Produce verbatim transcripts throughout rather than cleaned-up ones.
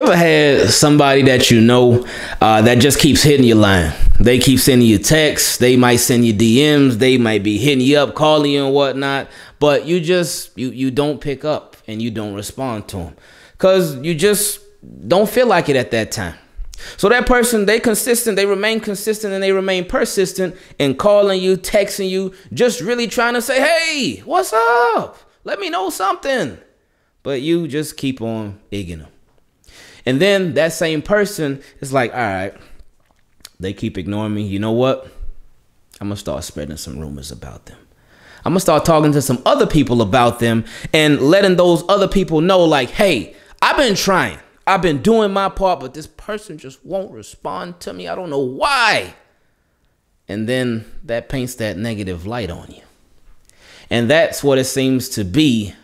Ever had somebody that you know uh, that just keeps hitting your line? They keep sending you texts. They might send you D Ms. They might be hitting you up, calling you and whatnot. But you just you you don't pick up and you don't respond to them because you just don't feel like it at that time. So that person, they consistent, they remain consistent, and they remain persistent in calling you, texting you, just really trying to say, "Hey, what's up? Let me know something." But you just keep on ignoring them. And then that same person is like, all right, they keep ignoring me. You know what? I'm going to start spreading some rumors about them. I'm going to start talking to some other people about them and letting those other people know like, hey, I've been trying. I've been doing my part, but this person just won't respond to me. I don't know why. And then that paints that negative light on you. And that's what it seems to be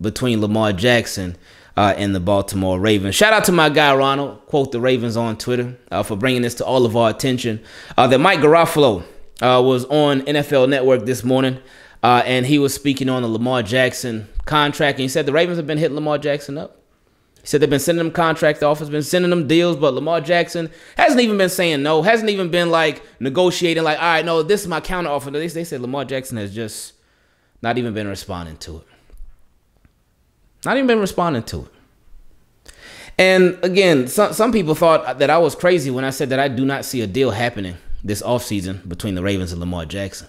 between Lamar Jackson Uh, in the Baltimore Ravens. Shout out to my guy Ronald, quote the Ravens on Twitter, uh, for bringing this to all of our attention. Uh, that Mike Garofalo uh, was on N F L Network this morning, uh, and he was speaking on the Lamar Jackson contract. And he said the Ravens have been hitting Lamar Jackson up. He said they've been sending him contract offers, been sending him deals, but Lamar Jackson hasn't even been saying no, hasn't even been like negotiating like, all right, no, this is my counter offer. They, they said Lamar Jackson has just not even been responding to it. Not even been responding to it. And again, some, some people thought that I was crazy when I said that I do not see a deal happening this offseason between the Ravens and Lamar Jackson.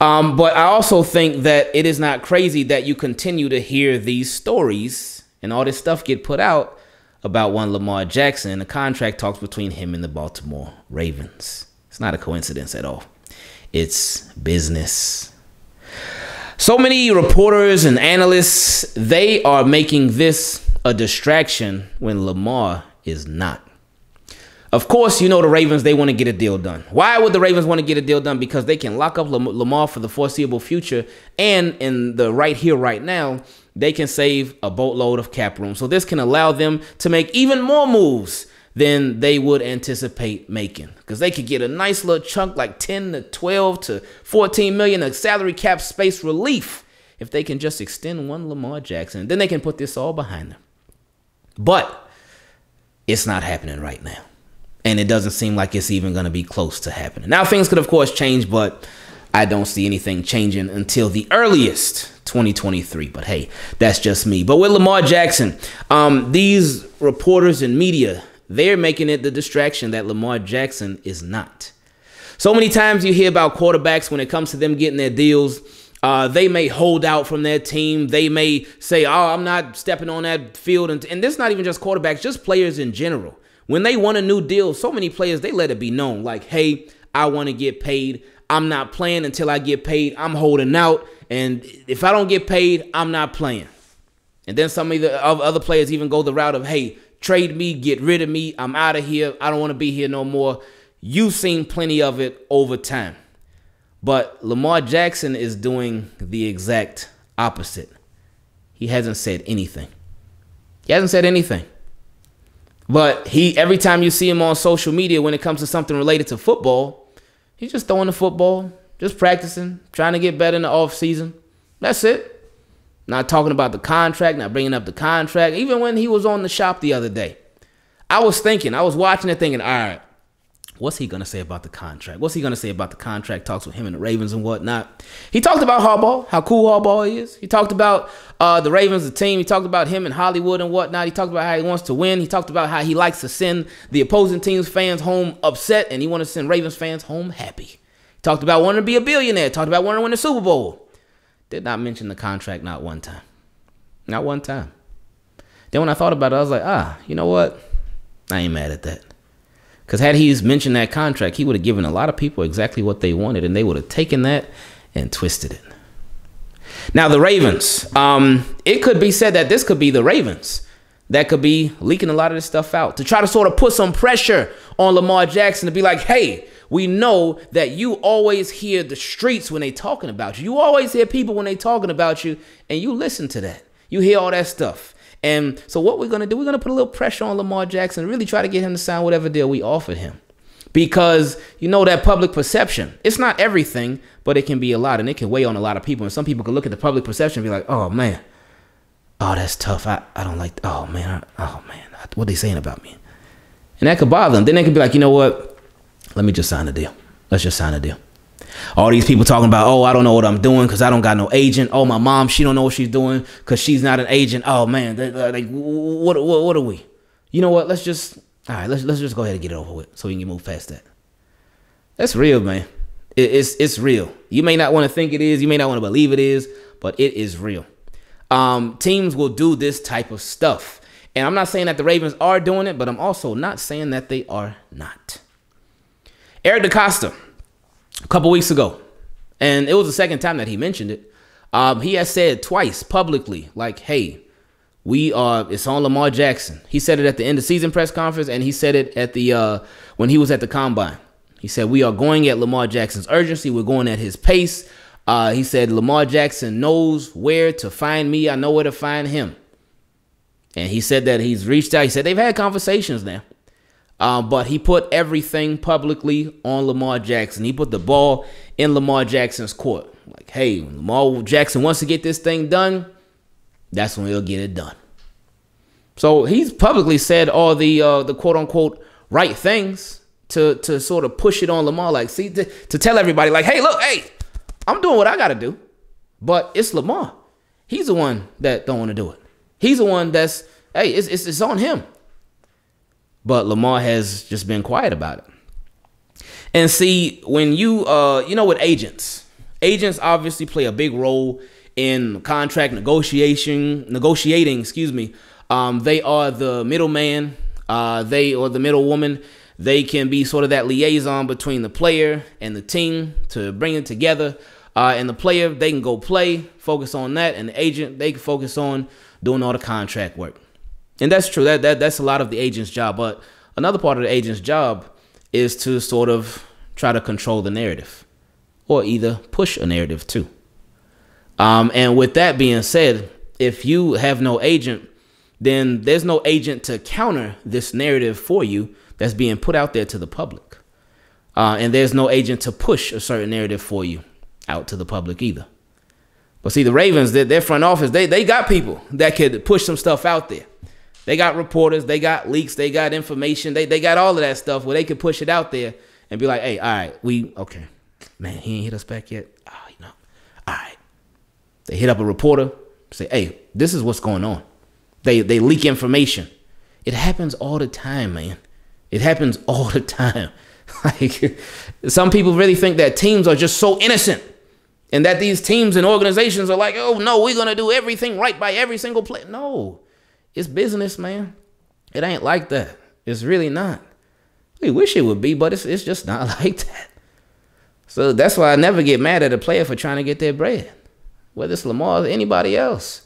Um, but I also think that it is not crazy that you continue to hear these stories and all this stuff get put out about one Lamar Jackson and the contract talks between him and the Baltimore Ravens. It's not a coincidence at all. It's business. So many reporters and analysts, they are making this a distraction when Lamar is not. Of course, you know the Ravens, they want to get a deal done. Why would the Ravens want to get a deal done? Because they can lock up Lamar for the foreseeable future, and in the right here, right now, they can save a boatload of cap room. So this can allow them to make even more moves than they would anticipate making, because they could get a nice little chunk like ten to twelve to fourteen million of salary cap space relief if they can just extend one Lamar Jackson. Then they can put this all behind them. But it's not happening right now, and it doesn't seem like it's even going to be close to happening. Now, things could, of course, change, but I don't see anything changing until the earliest twenty twenty-three. But hey, that's just me. But with Lamar Jackson, um, these reporters and media, they're making it the distraction that Lamar Jackson is not. So many times you hear about quarterbacks when it comes to them getting their deals. Uh, they may hold out from their team. They may say, oh, I'm not stepping on that field. And, and this is not even just quarterbacks, just players in general. When they want a new deal, so many players, they let it be known. Like, hey, I want to get paid. I'm not playing until I get paid. I'm holding out. And if I don't get paid, I'm not playing. And then some of the other players even go the route of, hey, trade me, get rid of me, I'm out of here, I don't want to be here no more. You've seen plenty of it over time. But Lamar Jackson is doing the exact opposite. He hasn't said anything. He hasn't said anything. But he, every time you see him on social media when it comes to something related to football, he's just throwing the football, just practicing, trying to get better in the offseason. That's it. Not talking about the contract, not bringing up the contract. Even when he was on The Shop the other day, I was thinking, I was watching it thinking, all right, what's he going to say about the contract? What's he going to say about the contract talks with him and the Ravens and whatnot? He talked about Harbaugh, how cool Harbaugh is. He talked about uh, the Ravens, the team. He talked about him and Hollywood and whatnot. He talked about how he wants to win. He talked about how he likes to send the opposing team's fans home upset, and he wants to send Ravens fans home happy. He talked about wanting to be a billionaire. Talked about wanting to win the Super Bowl. Did not mention the contract, not one time. Not one time. Then when I thought about it, I was like, ah, you know what? I ain't mad at that. Because had he mentioned that contract, he would have given a lot of people exactly what they wanted, and they would have taken that and twisted it. Now, the Ravens, um, it could be said that this could be the Ravens that could be leaking a lot of this stuff out to try to sort of put some pressure on Lamar Jackson to be like, hey, we know that you always hear the streets when they talking about you. You always hear people when they talking about you, and you listen to that. You hear all that stuff. And so what we're going to do, we're going to put a little pressure on Lamar Jackson, really try to get him to sign whatever deal we offered him. Because, you know, that public perception, it's not everything, but it can be a lot, and it can weigh on a lot of people. And some people can look at the public perception and be like, oh, man, oh, that's tough. I, I don't like, oh, man, I, oh, man, what are they saying about me? And that could bother them. Then they could be like, you know what? Let me just sign a deal. Let's just sign a deal. All these people talking about, oh, I don't know what I'm doing because I don't got no agent. Oh, my mom, she don't know what she's doing because she's not an agent. Oh, man, like, what, what, what are we? You know what? Let's just, all right, let's, let's just go ahead and get it over with so we can move past that. That's real, man. It, it's, it's real. You may not want to think it is. You may not want to believe it is, but it is real. Um, teams will do this type of stuff. And I'm not saying that the Ravens are doing it, but I'm also not saying that they are not. Eric DeCosta, a couple weeks ago, and it was the second time that he mentioned it, um, he has said twice publicly, like, hey, we are, it's on Lamar Jackson. He said it at the end of season press conference, and he said it at the uh, when he was at the combine. He said, we are going at Lamar Jackson's urgency. We're going at his pace. Uh, he said, Lamar Jackson knows where to find me. I know where to find him. And he said that he's reached out. He said they've had conversations now. Uh, but he put everything publicly on Lamar Jackson. He put the ball in Lamar Jackson's court. Like, hey, when Lamar Jackson wants to get this thing done, that's when he'll get it done. So he's publicly said all the uh, the quote-unquote right things to, to sort of push it on Lamar. Like, see, to, to tell everybody, like, hey, look, hey, I'm doing what I got to do. But it's Lamar. He's the one that don't want to do it. He's the one that's, hey, it's, it's, it's on him. But Lamar has just been quiet about it. And see, when you, uh, you know, with agents, agents obviously play a big role in contract negotiation, negotiating, excuse me. Um, they are the middleman, uh, they or the middle woman. They can be sort of that liaison between the player and the team to bring it together. Uh, and the player, they can go play, focus on that. And the agent, they can focus on doing all the contract work. And that's true. That, that that's a lot of the agent's job. But another part of the agent's job is to sort of try to control the narrative or either push a narrative too. Um, and with that being said, if you have no agent, then there's no agent to counter this narrative for you that's being put out there to the public. Uh, and there's no agent to push a certain narrative for you out to the public either. But see, the Ravens, their, their front office, they, they got people that could push some stuff out there. They got reporters, they got leaks, they got information, they, they got all of that stuff where they could push it out there and be like, hey, all right, we, okay, man, he ain't hit us back yet. Oh, you know, all right. They hit up a reporter, say, hey, this is what's going on. They, they leak information. It happens all the time, man. It happens all the time. Like, some people really think that teams are just so innocent. And that these teams and organizations are like, oh, no, we're going to do everything right by every single player. No, it's business, man. It ain't like that. It's really not. We wish it would be, but it's, it's just not like that. So that's why I never get mad at a player for trying to get their bread, whether it's Lamar or anybody else.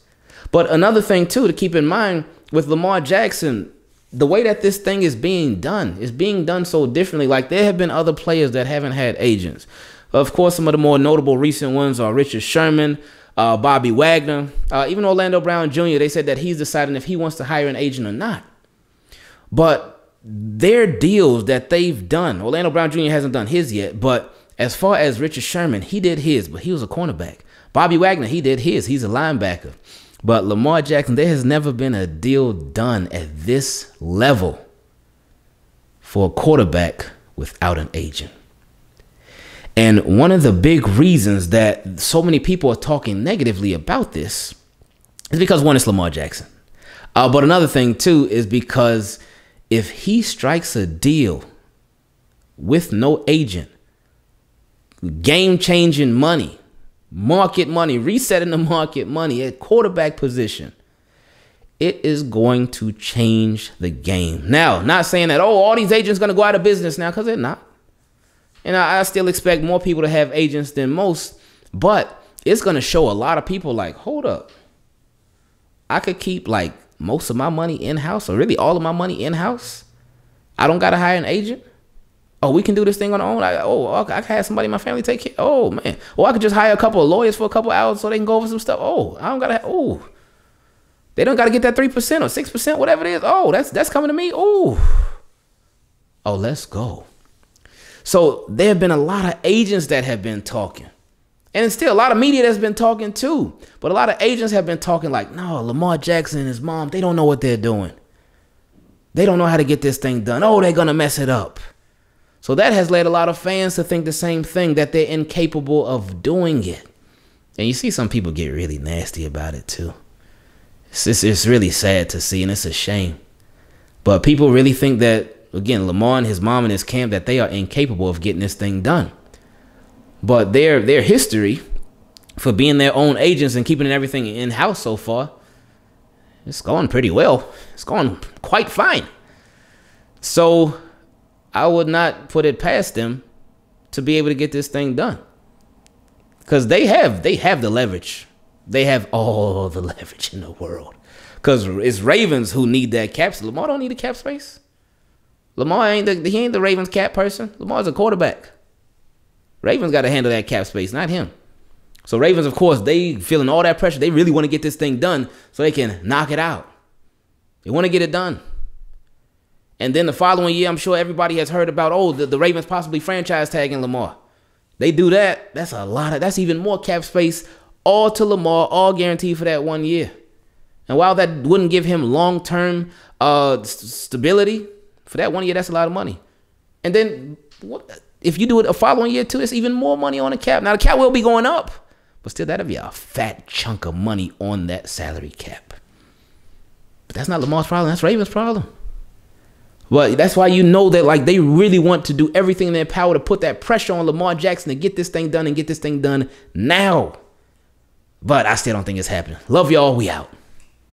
But another thing, too, to keep in mind with Lamar Jackson, the way that this thing is being done, is being done so differently. Like, there have been other players that haven't had agents. Of course, some of the more notable recent ones are Richard Sherman, uh, Bobby Wagner, uh, even Orlando Brown Junior They said that he's deciding if he wants to hire an agent or not. But their deals that they've done, Orlando Brown Junior hasn't done his yet. But as far as Richard Sherman, he did his, but he was a cornerback. Bobby Wagner, he did his. He's a linebacker. But Lamar Jackson, there has never been a deal done at this level for a quarterback without an agent. And one of the big reasons that so many people are talking negatively about this is because, one, it's Lamar Jackson. Uh, but another thing, too, is because if he strikes a deal with no agent, game-changing money, market money, resetting the market money at quarterback position, it is going to change the game. Now, not saying that, oh, all these agents are going to go out of business now, because they're not. And I still expect more people to have agents than most, but it's going to show a lot of people like, hold up, I could keep like most of my money in-house, or really all of my money in-house. I don't got to hire an agent. Oh, we can do this thing on our own. I, oh, I can have somebody in my family take care. Oh, man. Or I could just hire a couple of lawyers for a couple of hours so they can go over some stuff. Oh, I don't got to. Oh, they don't got to get that three percent or six percent, whatever it is. Oh, that's that's coming to me. Oh, oh, let's go. So there have been a lot of agents that have been talking, and it's still a lot of media that's been talking too. But a lot of agents have been talking like, no, Lamar Jackson and his mom, they don't know what they're doing. They don't know how to get this thing done. Oh, they're going to mess it up. So that has led a lot of fans to think the same thing, that they're incapable of doing it. And you see some people get really nasty about it too. It's, it's, it's really sad to see, and it's a shame. But people really think that, again, Lamar and his mom and his camp, that they are incapable of getting this thing done. But their their history for being their own agents and keeping everything in-house so far, it's going pretty well. It's going quite fine. So I would not put it past them to be able to get this thing done. Because they have, they have the leverage. They have all the leverage in the world. Because it's Ravens who need that cap space. Lamar don't need a cap space. Lamar ain't the, he ain't the Ravens cap person. Lamar's a quarterback. Ravens got to handle that cap space, not him. So Ravens, of course, they feeling all that pressure. They really want to get this thing done so they can knock it out. They want to get it done. And then the following year, I'm sure everybody has heard about, oh, the, the Ravens possibly franchise tagging Lamar. They do that. That's a lot of, that's even more cap space, all to Lamar, all guaranteed for that one year. And while that wouldn't give him long-term uh, stability, for that one year, that's a lot of money. And then what, if you do it a following year too, it's even more money on the cap. Now, the cap will be going up, but still, that'll be a fat chunk of money on that salary cap. But that's not Lamar's problem. That's Ravens' problem. But that's why you know that, like, they really want to do everything in their power to put that pressure on Lamar Jackson to get this thing done and get this thing done now. But I still don't think it's happening. Love y'all. We out.